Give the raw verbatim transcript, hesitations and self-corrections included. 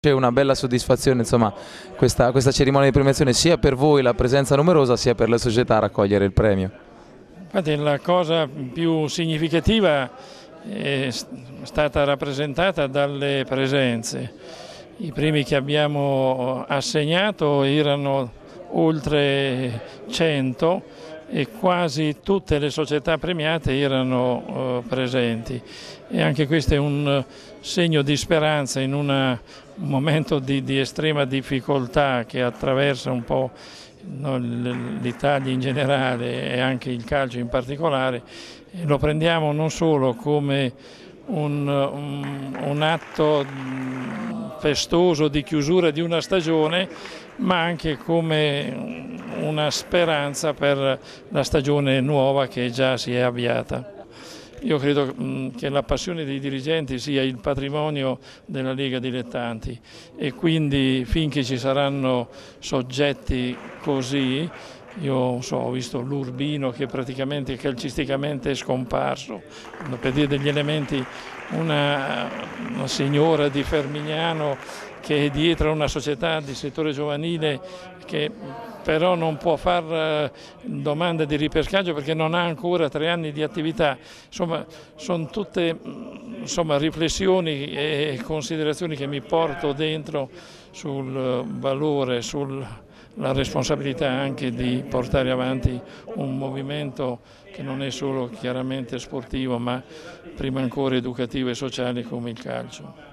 C'è una bella soddisfazione, insomma, questa, questa cerimonia di premiazione, sia per voi la presenza numerosa, sia per la società a raccogliere il premio. Infatti la cosa più significativa è stata rappresentata dalle presenze. I primi che abbiamo assegnato erano oltre cento e quasi tutte le società premiate erano presenti. E anche questo è un segno di speranza in una un momento di, di estrema difficoltà che attraversa un po' l'Italia in generale e anche il calcio in particolare. Lo prendiamo non solo come un, un, un atto festoso di chiusura di una stagione, ma anche come una speranza per la stagione nuova che già si è avviata. Io credo che la passione dei dirigenti sia il patrimonio della Lega Dilettanti e quindi finché ci saranno soggetti così, io so, ho visto l'Urbino che praticamente calcisticamente è scomparso, per dire degli elementi, una, una signora di Fermignano che è dietro a una società di settore giovanile che però non può fare domande di ripescaggio perché non ha ancora tre anni di attività. Insomma, sono tutte insomma, riflessioni e considerazioni che mi porto dentro sul valore, sulla responsabilità anche di portare avanti un movimento che non è solo chiaramente sportivo, ma prima ancora educativo e sociale come il calcio.